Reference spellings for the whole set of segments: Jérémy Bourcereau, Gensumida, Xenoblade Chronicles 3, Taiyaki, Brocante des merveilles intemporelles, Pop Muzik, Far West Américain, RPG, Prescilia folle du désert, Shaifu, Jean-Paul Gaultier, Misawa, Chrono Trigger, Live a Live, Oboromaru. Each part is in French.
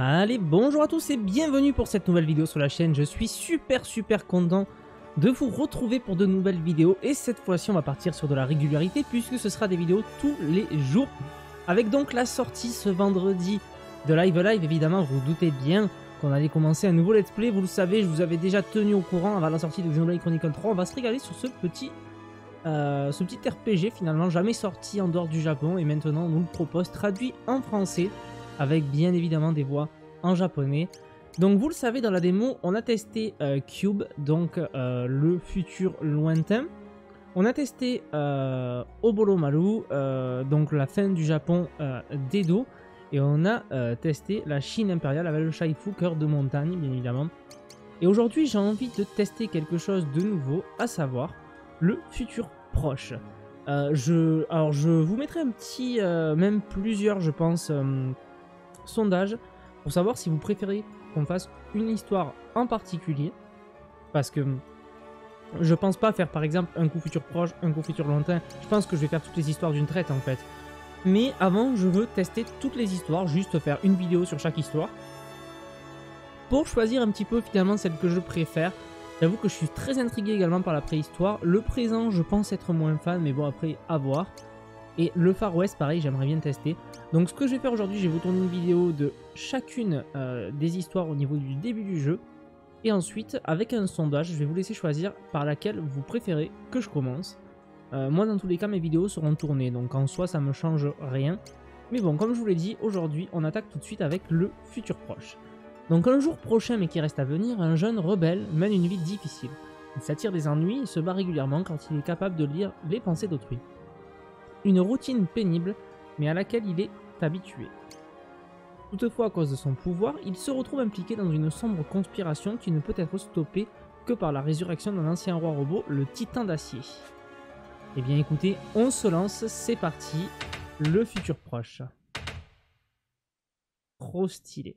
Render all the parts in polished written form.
Allez, bonjour à tous et bienvenue pour cette nouvelle vidéo sur la chaîne. Je suis super content de vous retrouver pour de nouvelles vidéos. Et cette fois-ci, on va partir sur de la régularité puisque ce sera des vidéos tous les jours. Avec donc la sortie ce vendredi de Live a Live, évidemment, vous vous doutez bien qu'on allait commencer un nouveau let's play. Vous le savez, je vous avais déjà tenu au courant avant la sortie de Xenoblade Chronicles 3. On va se régaler sur ce petit RPG finalement jamais sorti en dehors du Japon. Et maintenant, on nous le propose traduit en français, avec bien évidemment des voix en japonais. Donc vous le savez, dans la démo, on a testé Cube, donc le futur lointain. On a testé Oboromaru, donc la fin du Japon d'Edo. Et on a testé la Chine impériale avec le Shaifu, cœur de montagne, bien évidemment. Et aujourd'hui, j'ai envie de tester quelque chose de nouveau, à savoir le futur proche. Alors je vous mettrai un petit, même plusieurs, je pense, sondage pour savoir si vous préférez qu'on fasse une histoire en particulier, parce que je pense pas faire par exemple un coup futur proche, un coup futur lointain. Je pense que je vais faire toutes les histoires d'une traite en fait, mais avant je veux tester toutes les histoires, juste faire une vidéo sur chaque histoire pour choisir un petit peu finalement celle que je préfère. J'avoue que je suis très intrigué également par la préhistoire, le présent je pense être moins fan, mais bon après à voir. Et le Far West, pareil, j'aimerais bien tester. Donc ce que je vais faire aujourd'hui, je vais vous tourner une vidéo de chacune des histoires au niveau du début du jeu. Et ensuite, avec un sondage, je vais vous laisser choisir par laquelle vous préférez que je commence. Moi, dans tous les cas, mes vidéos seront tournées, donc en soi, ça ne me change rien. Mais bon, comme je vous l'ai dit, aujourd'hui, on attaque tout de suite avec le futur proche. Donc un jour prochain, mais qui reste à venir, un jeune rebelle mène une vie difficile. Il s'attire des ennuis et se bat régulièrement quand il est capable de lire les pensées d'autrui. Une routine pénible, mais à laquelle il est habitué. Toutefois, à cause de son pouvoir, il se retrouve impliqué dans une sombre conspiration qui ne peut être stoppée que par la résurrection d'un ancien roi robot, le Titan d'Acier. Eh bien écoutez, on se lance, c'est parti, le futur proche. Trop stylé.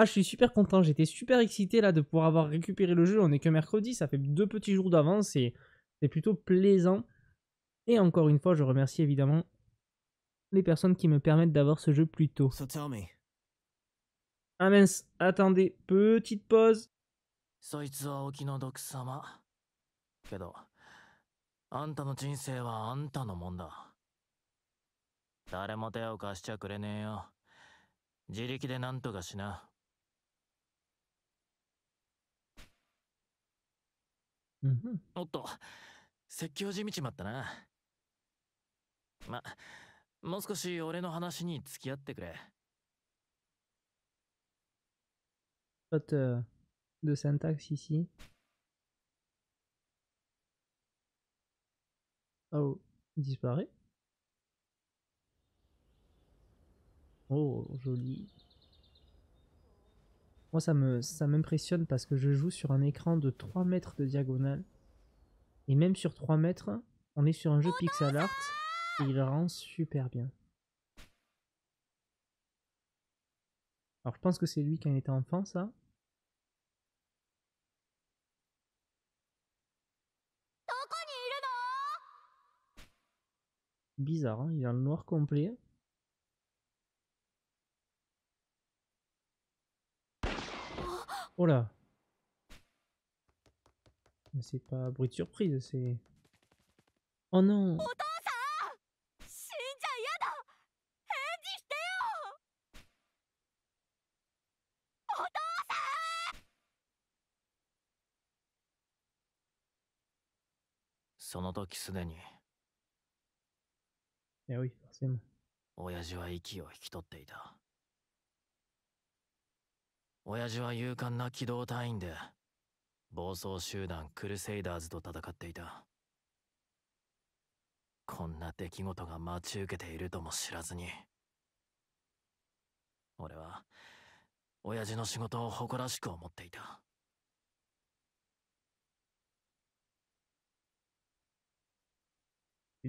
Ah, je suis super content, j'étais super excité là de pouvoir avoir récupéré le jeu, on n'est que mercredi, ça fait 2 petits jours d'avance et c'est plutôt plaisant. Et encore une fois, je remercie évidemment les personnes qui me permettent d'avoir ce jeu plus tôt. Ah mince, attendez, petite pause. Faute de syntaxe ici. Oh, il disparaît. Oh, joli. Moi, ça m'impressionne parce que je joue sur un écran de 3 mètres de diagonale. Et même sur 3 mètres, on est sur un jeu pixel art. Et il rend super bien. Alors je pense que c'est lui quand il était enfant, ça. Bizarre, hein, il est dans le noir complet. Oh là. Mais c'est pas bruit de surprise, c'est... Oh non. Eh oui, forcément. C'est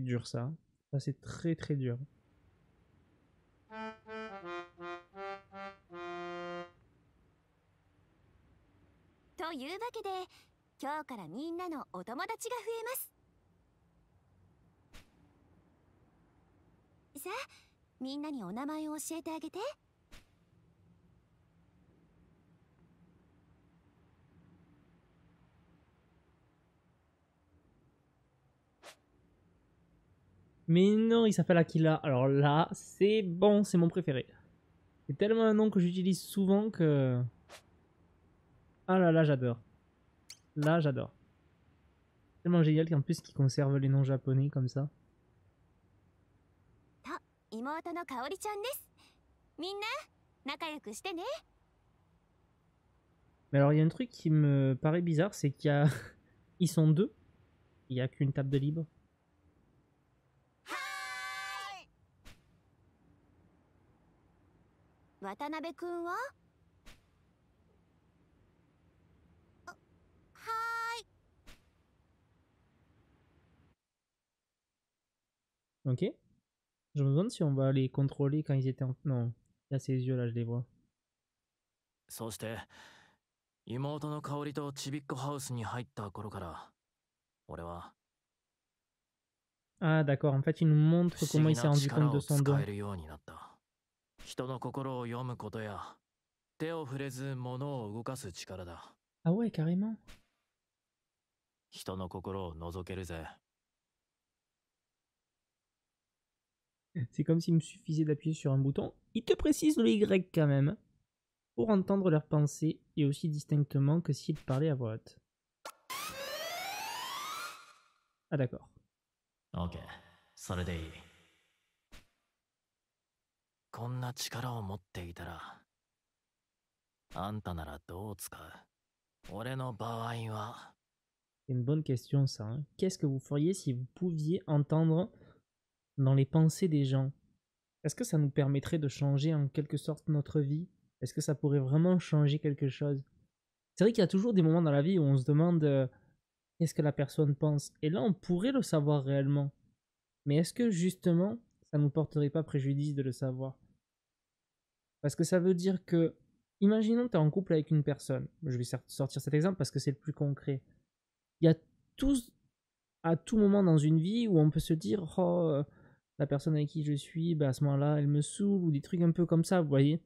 dur ça. Ça c'est très dur. Mais non, il s'appelle Akira. Alors là, c'est bon, c'est mon préféré. C'est tellement un nom que j'utilise souvent que... Ah là là, j'adore. Là, j'adore. Tellement génial qu'en plus, qu'ils conservent les noms japonais comme ça. Mais alors, il y a un truc qui me paraît bizarre, c'est qu'il y a... Ils sont deux. Il n'y a qu'une table de libre. Ok. Je me demande si on va les contrôler quand ils étaient en... Non. Là, ses yeux, là, je les vois. Ah, d'accord. En fait, il nous montre comment il s'est rendu compte de son don. Ah ouais, carrément. C'est comme s'il me suffisait d'appuyer sur un bouton. Il te précise le Y quand même, pour entendre leurs pensées et aussi distinctement que s'ils parlaient à voix haute. Ah d'accord. Ok, ça le dit. C'est une bonne question ça. Hein. Qu'est-ce que vous feriez si vous pouviez entendre dans les pensées des gens? Est-ce que ça nous permettrait de changer en quelque sorte notre vie? Est-ce que ça pourrait vraiment changer quelque chose? C'est vrai qu'il y a toujours des moments dans la vie où on se demande qu'est-ce que la personne pense. Et là, on pourrait le savoir réellement. Mais est-ce que justement... ça ne nous porterait pas préjudice de le savoir. Parce que ça veut dire que, imaginons que tu es en couple avec une personne, je vais sortir cet exemple parce que c'est le plus concret. Il y a tous, à tout moment dans une vie, où on peut se dire, oh, la personne avec qui je suis, bah, à ce moment-là, elle me saoule, ou des trucs un peu comme ça, vous voyez.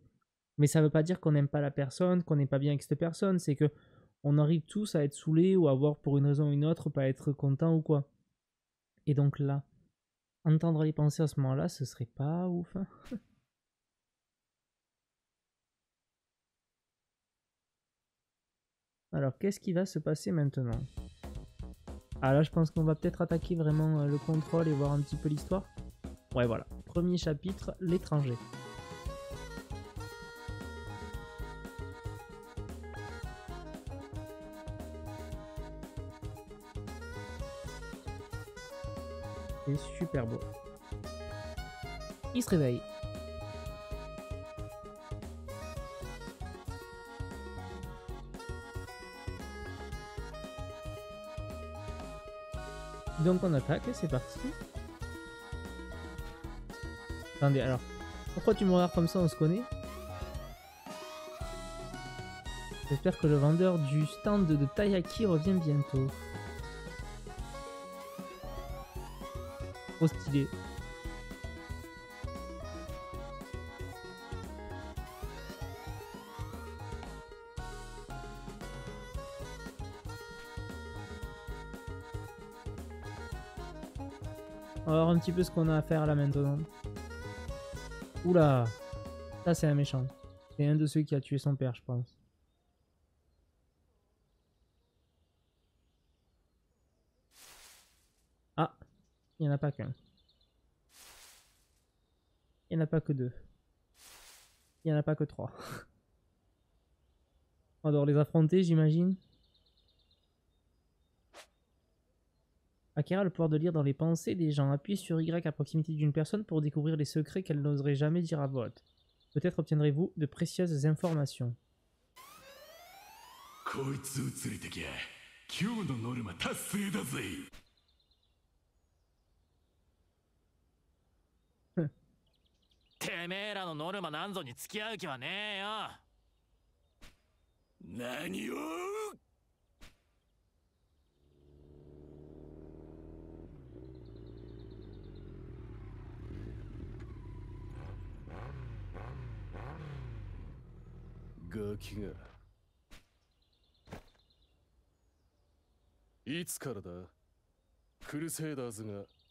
Mais ça ne veut pas dire qu'on n'aime pas la personne, qu'on n'est pas bien avec cette personne, c'est que on arrive tous à être saoulés, ou à avoir pour une raison ou une autre, pas être content ou quoi. Et donc là, entendre les pensées à ce moment-là, ce serait pas ouf. Hein. Alors, qu'est-ce qui va se passer maintenant? Ah là, je pense qu'on va peut-être attaquer vraiment le contrôle et voir un petit peu l'histoire. Ouais, voilà. Premier chapitre, l'étranger. C'est super beau. Il se réveille. Donc on attaque, c'est parti. Attendez, alors, pourquoi tu me regardes comme ça, on se connaît? J'espère que le vendeur du stand de Taiyaki revient bientôt. Stylé. On va voir un petit peu ce qu'on a à faire là maintenant. Oula, ça c'est un méchant. C'est un de ceux qui a tué son père, je pense. Ah, il n'y en a pas qu'un. Il n'y en a pas que deux. Il n'y en a pas que trois. On doit les affronter, j'imagine. Acquérir le pouvoir de lire dans les pensées des gens. Appuyez sur Y à proximité d'une personne pour découvrir les secrets qu'elle n'oserait jamais dire à voix haute. Peut-être obtiendrez-vous de précieuses informations.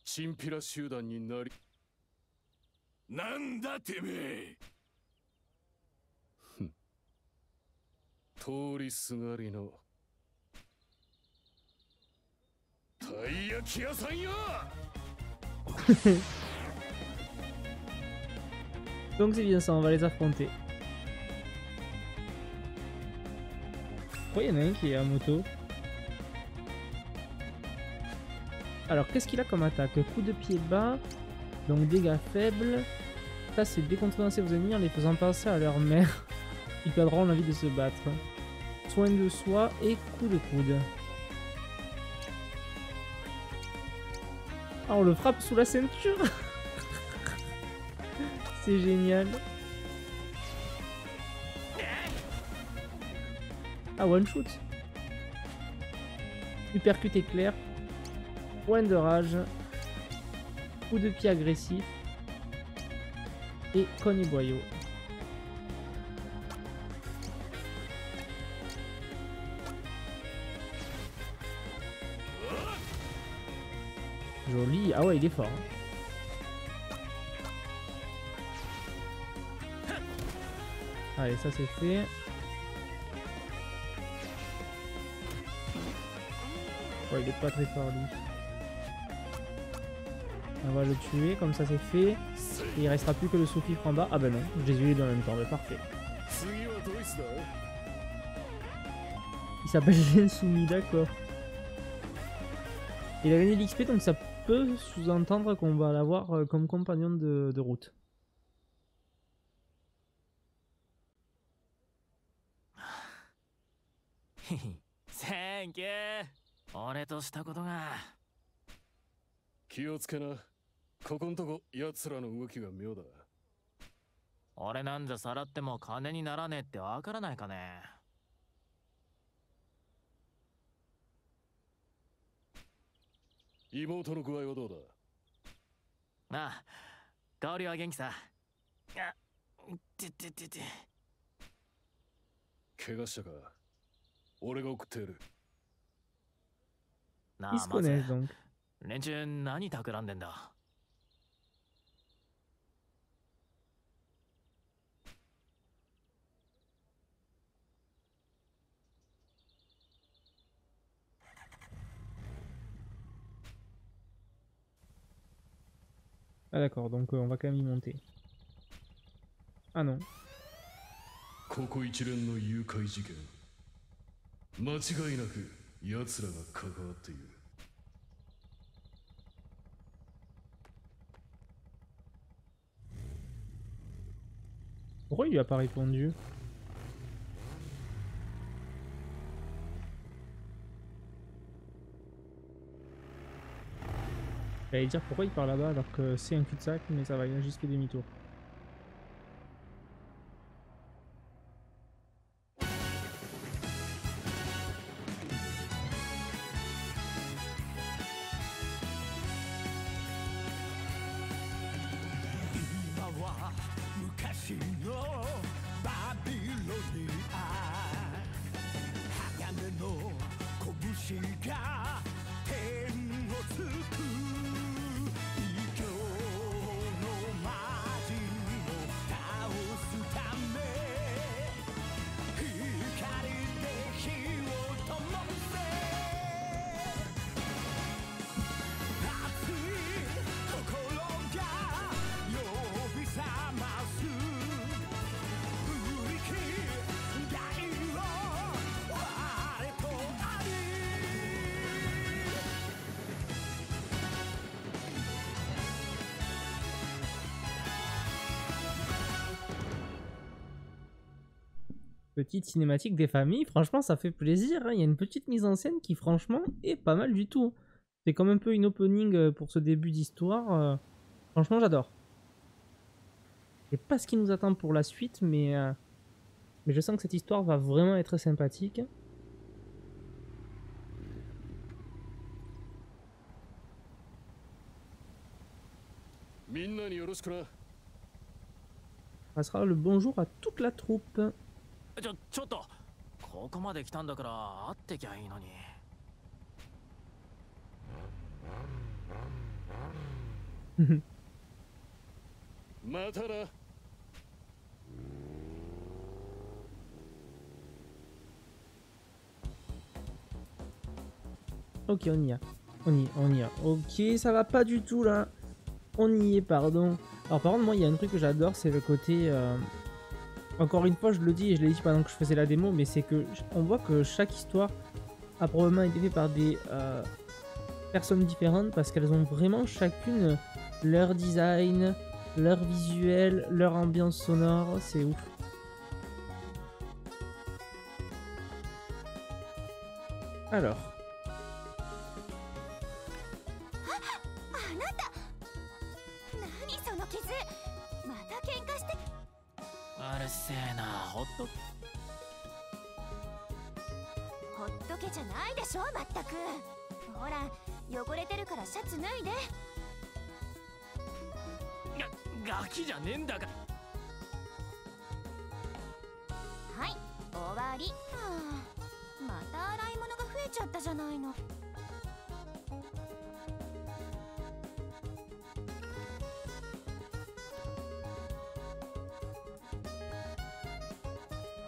チンピラ集団になりなんだてめえ通りすがりのたい焼き屋さんよDonc c'est bien ça, on va les affronter. Pourquoi y'en a un qui est à moto? Alors qu'est-ce qu'il a comme attaque? Coup de pied bas, donc dégâts faibles. Ça c'est décontenancé vos ennemis en les faisant penser à leur mère. Ils perdront l'envie de se battre. Soin de soi et coup de coude. Ah, on le frappe sous la ceinture. C'est génial. Ah, one shoot. Uppercut éclair. Point de rage. Coup de pied agressif. Et cogne boyau. Joli. Ah ouais, il est fort. Hein. Allez, ça c'est fait. Ouais, il est pas très fort lui. On va le tuer, comme ça c'est fait. Et il restera plus que le sous-fifre en bas. Ah ben non, je les ai eu dans le même temps, mais parfait. Il s'appelle Gensumida, d'accord. Il a gagné l'XP, donc ça peut sous-entendre qu'on va l'avoir comme compagnon de route. Thank you. Ils se connaissent donc. Ah d'accord, donc on va quand même y monter. Ah non. 間違いなく奴らが関わっている。Pourquoi il lui a pas répondu? J'allais dire pourquoi il part là-bas alors que c'est un cul-de-sac, mais ça va, il y a juste demi-tour. Petite cinématique des familles, franchement ça fait plaisir, hein. Il y a une petite mise en scène qui franchement est pas mal du tout. C'est comme un peu une opening pour ce début d'histoire, franchement j'adore. Je sais pas ce qui nous attend pour la suite, mais je sens que cette histoire va vraiment être sympathique. On passera le bonjour à toute la troupe. Ok, on y a. On y a. Ok, ça va pas du tout là. On y est, pardon. Alors par contre, moi, il y a un truc que j'adore, c'est le côté... Encore une fois, je le dis, et je l'ai dit pendant que je faisais la démo, mais c'est que on voit que chaque histoire a probablement été faite par des personnes différentes, parce qu'elles ont vraiment chacune leur design, leur visuel, leur ambiance sonore, c'est ouf. Alors...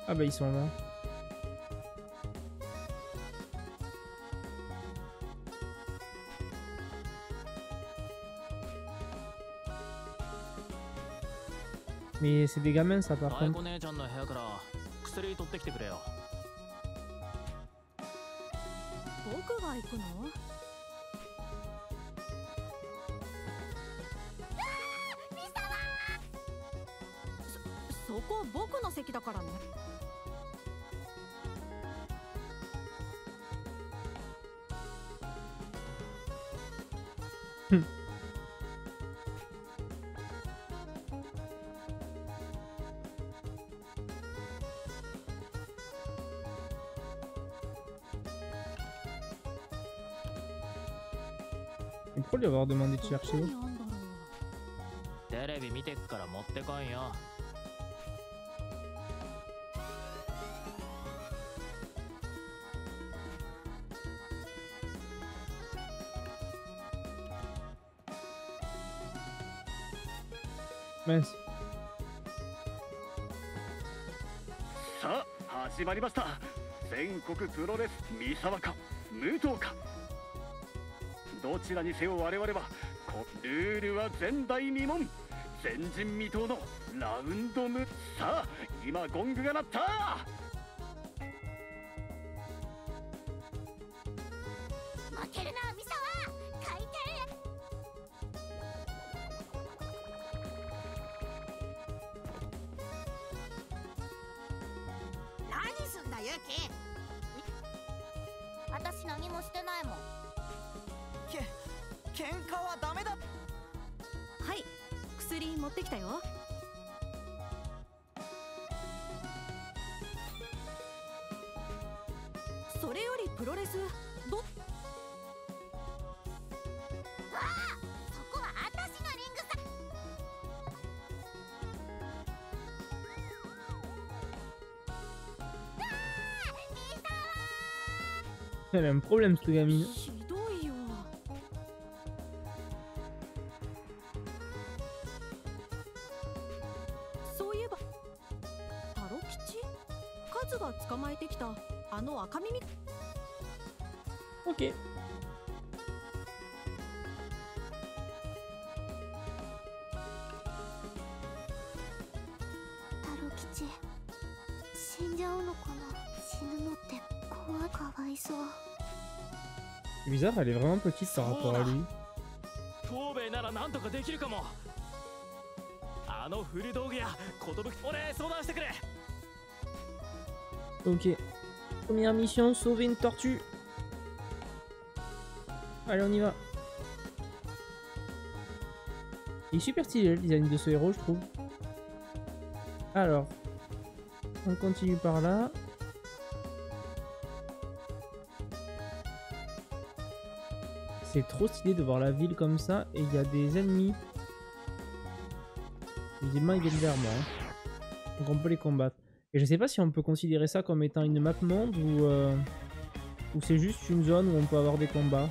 Ah bah ils sont là. Mais c'est des gamins ça par contre. Pourquoi lui avoir demandé de chercher? Mince. Ça, Hasimarimashita. Senkoku Pro Res Misawa ka Muto ka. どちらにせよ我々はルールは前代未聞前人未到のラウンドムさあ今ゴングが鳴った負けるなミサワ回転何すんだユキ私何もしてないもん 喧嘩はダメだ。はい、薬持ってきたよ。それよりプロレスど。わあ、そこは私のリングさ。わあ、ミサワ。Elle a un problème cette gamine. Ok. C'est bizarre, elle est vraiment petite par rapport à lui. Ok. Première mission, sauver une tortue. Allez, on y va. Il est super stylé le design de ce héros, je trouve. Alors, on continue par là. C'est trop stylé de voir la ville comme ça et il y a des ennemis. Visiblement, ils viennent vers moi. Hein. Donc, on peut les combattre. Et je sais pas si on peut considérer ça comme étant une map monde ou c'est juste une zone où on peut avoir des combats.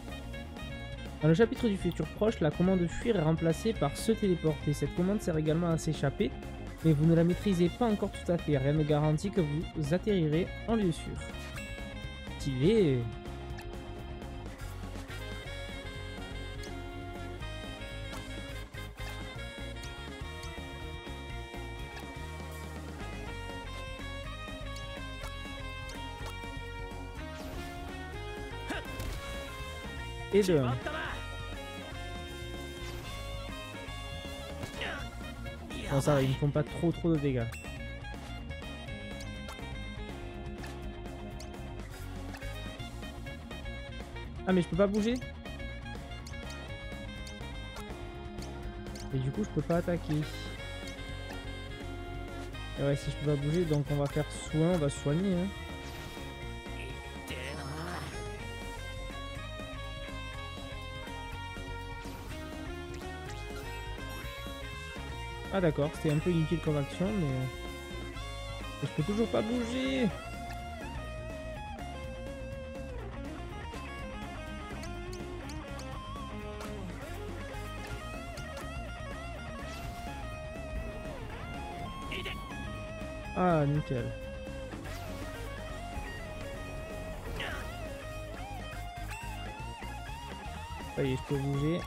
Dans le chapitre du futur proche, la commande fuir est remplacée par se téléporter. Cette commande sert également à s'échapper, mais vous ne la maîtrisez pas encore tout à fait. Rien ne garantit que vous atterrirez en lieu sûr. Stylé. Et de 1. Bon, ça, ils ne font pas trop de dégâts. Ah, mais je peux pas bouger. Et du coup, je peux pas attaquer. Et ouais, si je peux pas bouger, donc on va faire soin, on va se soigner. Hein. Ah d'accord, c'était un peu inutile comme action, mais je peux toujours pas bouger. Ah nickel. Ça y est, je peux bouger.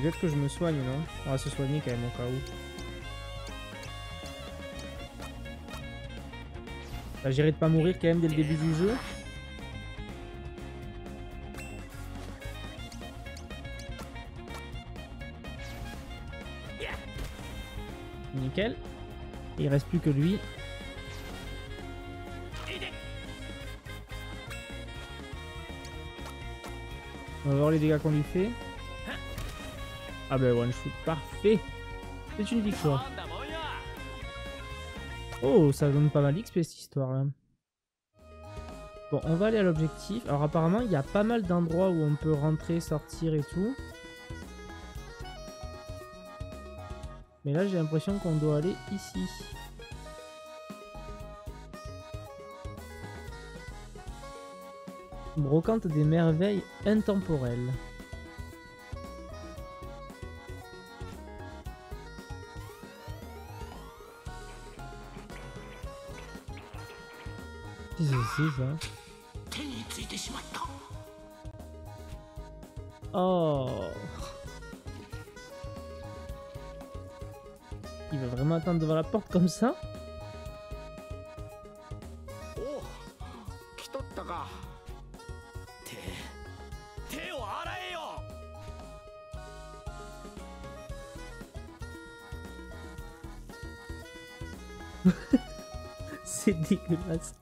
Peut-être que je me soigne, non? On va se soigner quand même au cas où. Là, j'irai de pas mourir quand même dès le début du jeu. Nickel. Et il reste plus que lui. On va voir les dégâts qu'on lui fait. Ah ben one shoot, parfait. C'est une victoire. Oh, ça donne pas mal d'XP cette histoire là. Bon, on va aller à l'objectif. Alors apparemment, il y a pas mal d'endroits où on peut rentrer, sortir et tout. Mais là, j'ai l'impression qu'on doit aller ici. Brocante des merveilles intemporelles. Oh, il va vraiment attendre devant la porte comme ça? C'est dégueulasse.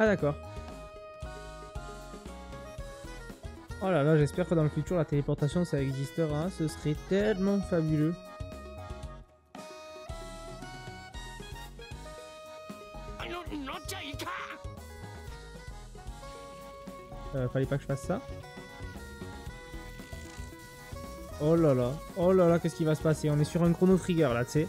Ah d'accord. Oh là là, j'espère que dans le futur la téléportation ça existera, hein. Ce serait tellement fabuleux. Fallait pas que je fasse ça. Oh là là, qu'est-ce qui va se passer? On est sur un Chrono Trigger là, tu sais.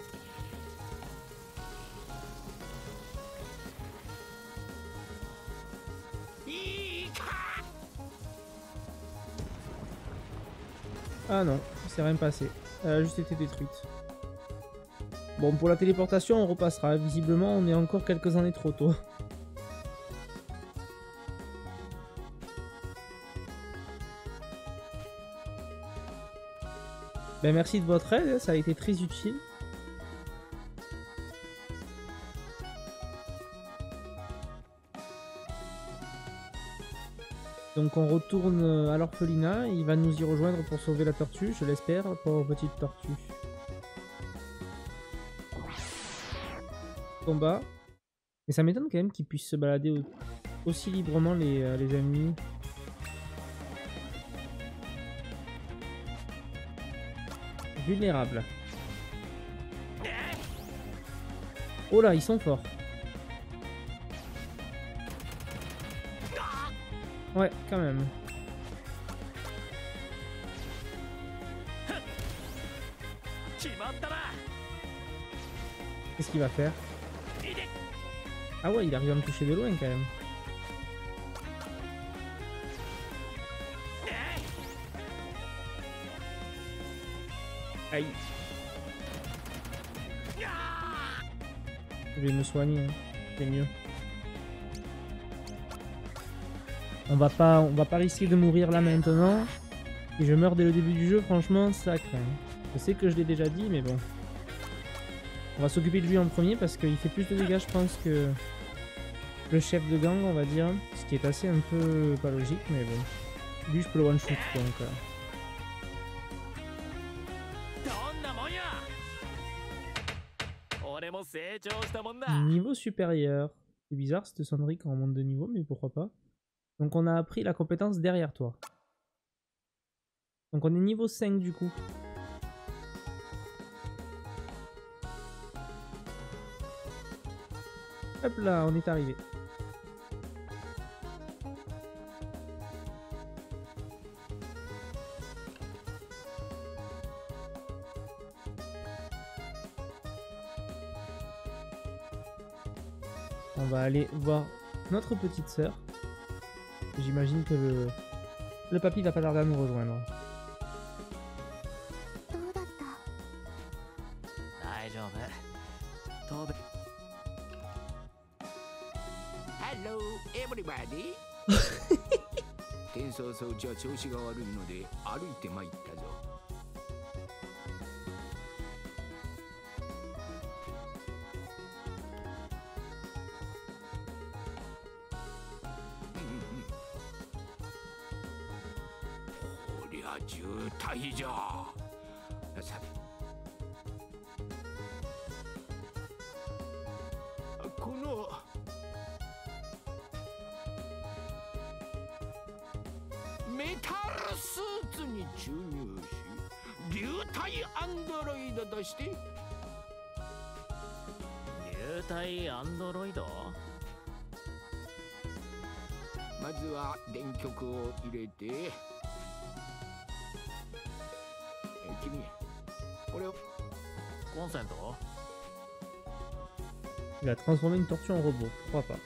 Ah non, c'est rien passé. Elle a juste été détruite. Bon, pour la téléportation, on repassera. Visiblement, on est encore quelques années trop tôt. Ben merci de votre aide, ça a été très utile. Donc on retourne à l'orphelinat, il va nous y rejoindre pour sauver la tortue, je l'espère, pauvre petite tortue. Combat. Mais ça m'étonne quand même qu'ils puissent se balader aussi librement les ennemis. Vulnérable. Oh là, ils sont forts. Ouais, quand même. Qu'est-ce qu'il va faire? Ah ouais, il arrive à me toucher de loin quand même. Aïe. Je vais me soigner, hein. C'est mieux. On va pas risquer de mourir là maintenant. Si je meurs dès le début du jeu, franchement, ça craint. Je sais que je l'ai déjà dit, mais bon. On va s'occuper de lui en premier parce qu'il fait plus de dégâts, je pense, que le chef de gang, on va dire. Ce qui est assez un peu pas logique, mais bon. Lui, je peux le one-shoot, donc. Niveau supérieur. C'est bizarre cette sonnerie quand on monte de niveau, mais pourquoi pas. Donc on a appris la compétence derrière toi. Donc on est niveau 5 du coup. Hop là, on est arrivé. On va aller voir notre petite sœur. J'imagine que le papy va pas tarder à nous rejoindre. Hello everybody. Il a transformé une tortue en robot, pourquoi pas.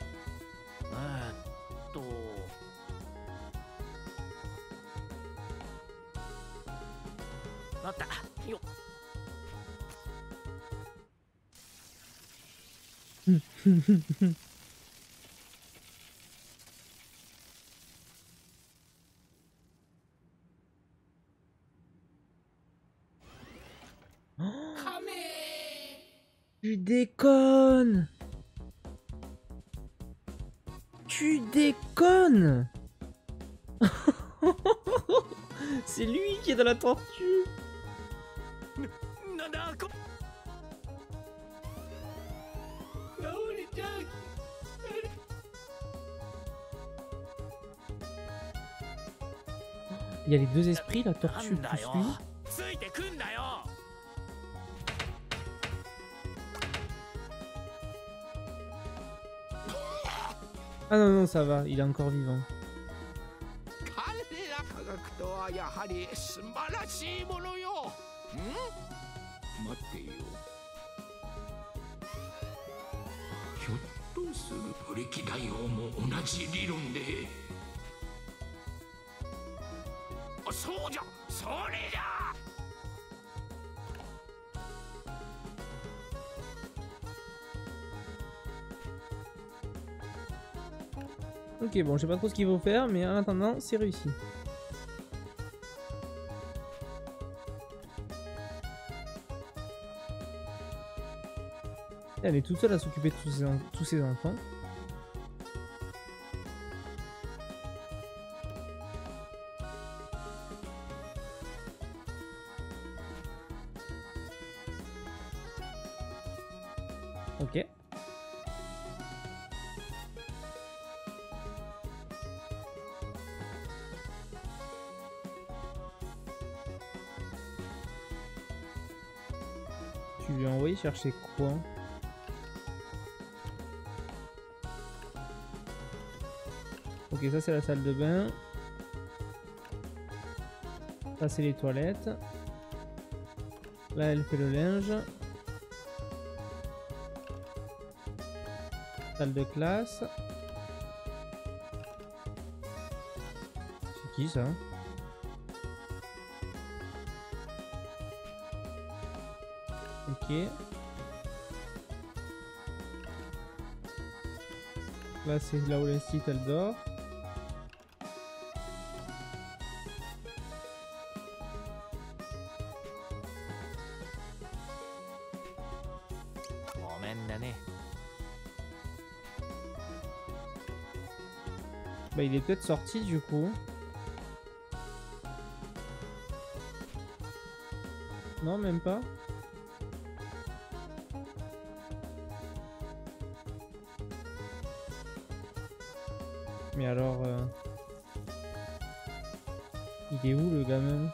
Tu déconnes! Tu déconnes! C'est lui qui est dans la tortue! Il y a les deux esprits, la tortue plus lui. Ah non, non, ça va, il est encore vivant. Ok, bon, je sais pas trop ce qu'il faut faire, mais en attendant, c'est réussi. Elle est toute seule à s'occuper de tous ses enfants. chercher quoi? Ok, ça c'est la salle de bain. Ça c'est les toilettes. Là elle fait le linge. Salle de classe. C'est qui ça? Ok. Là c'est là où l'instit elle dort. Bah il est peut-être sorti du coup. Non, même pas. Mais alors... Il est où le gamin?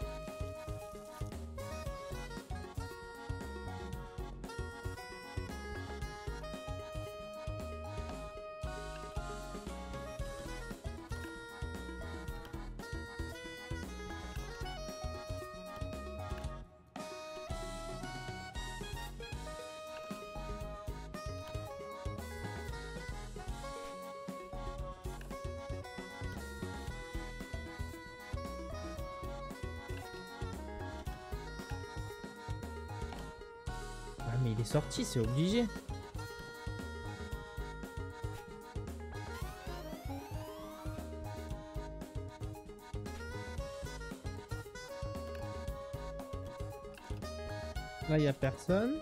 Sorti, c'est obligé. Là, il n'y a personne.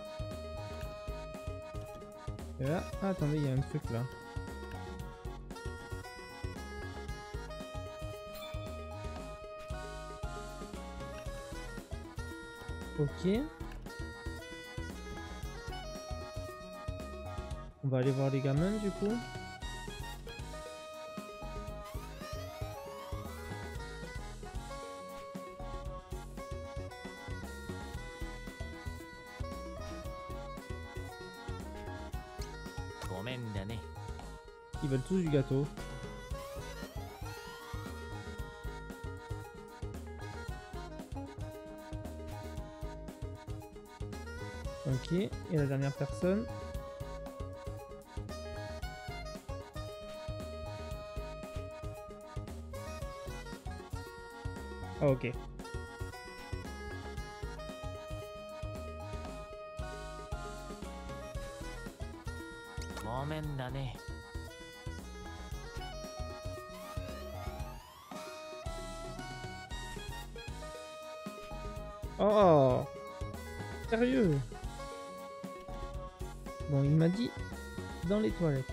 Et là, ah, attendez, il y a un truc là. Ok. On va aller voir les gamins du coup. Ils veulent tous du gâteau. Ok, et la dernière personne. Ah, ok. Oh, sérieux? Bon, il m'a dit dans les toilettes.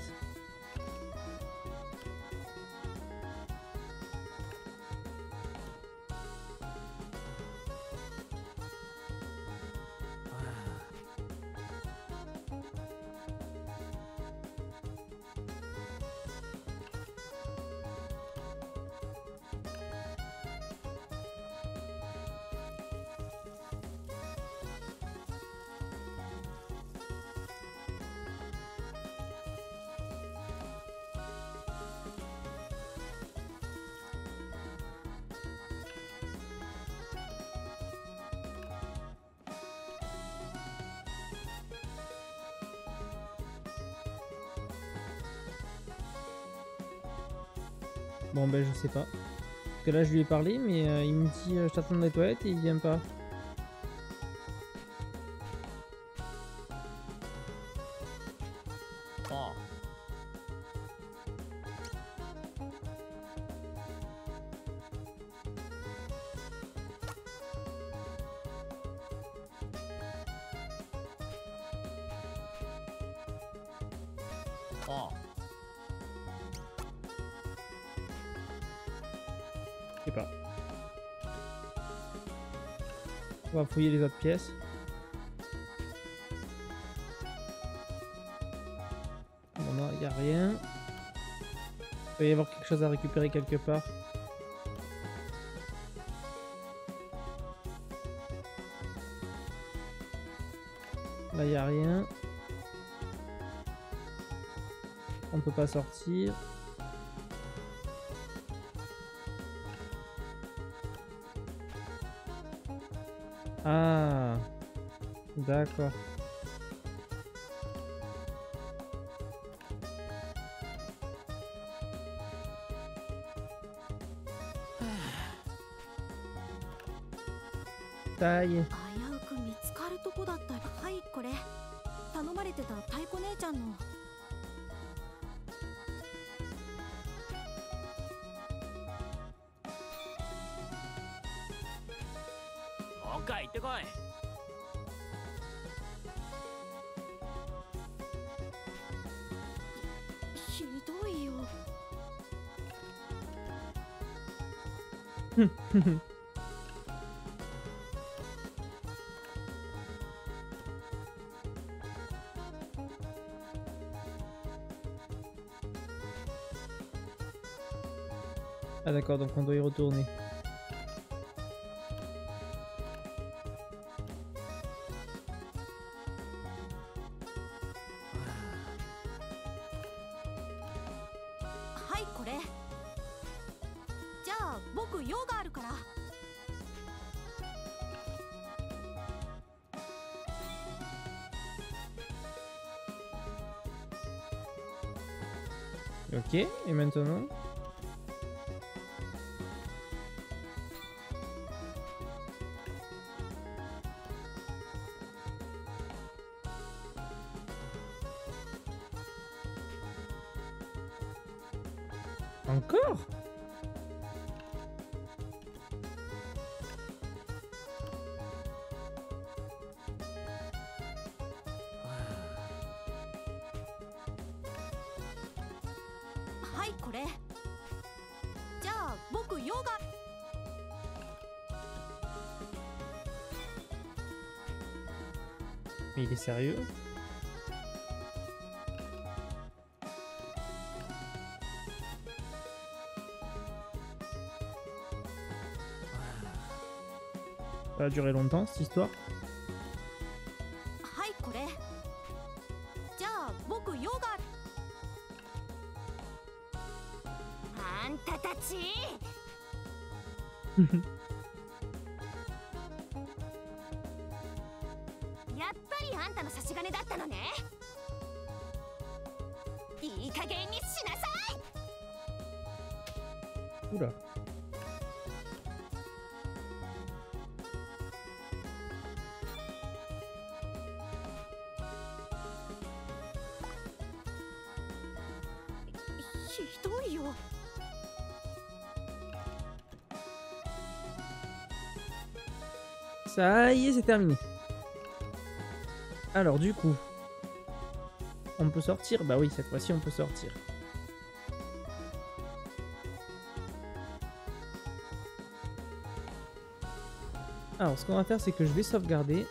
Bon ben je sais pas. Parce que là je lui ai parlé mais il me dit je t'attends dans les toilettes et il vient pas. Oh. Oh. Je sais pas. On va fouiller les autres pièces. Non, non, il n'y a rien. Il peut y avoir quelque chose à récupérer quelque part. Là, il n'y a rien. On ne peut pas sortir. Ah, d'accord. Taille. Ah d'accord, donc on doit y retourner. Ok, et maintenant? Encore? Mais il est sérieux? Ça a duré longtemps cette histoire. Oula. Ça y est, c'est terminé. Alors du coup, on peut sortir? Bah oui, cette fois-ci on peut sortir. Alors ce qu'on va faire, c'est que je vais sauvegarder.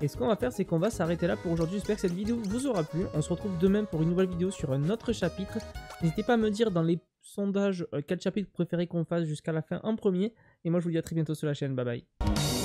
Et ce qu'on va faire, c'est qu'on va s'arrêter là pour aujourd'hui. J'espère que cette vidéo vous aura plu. On se retrouve demain pour une nouvelle vidéo sur un autre chapitre. N'hésitez pas à me dire dans les sondages quel chapitre vous préférez qu'on fasse jusqu'à la fin en premier. Et moi, je vous dis à très bientôt sur la chaîne. Bye bye.